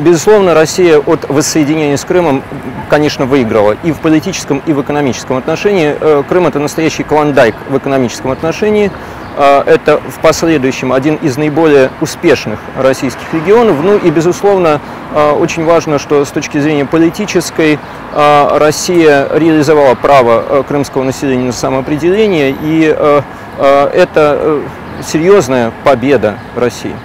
Безусловно, Россия от воссоединения с Крымом, конечно, выиграла и в политическом, и в экономическом отношении. Крым – это настоящий клондайк в экономическом отношении. Это в последующем один из наиболее успешных российских регионов. Ну и, безусловно, очень важно, что с точки зрения политической Россия реализовала право крымского населения на самоопределение, и это серьезная победа России.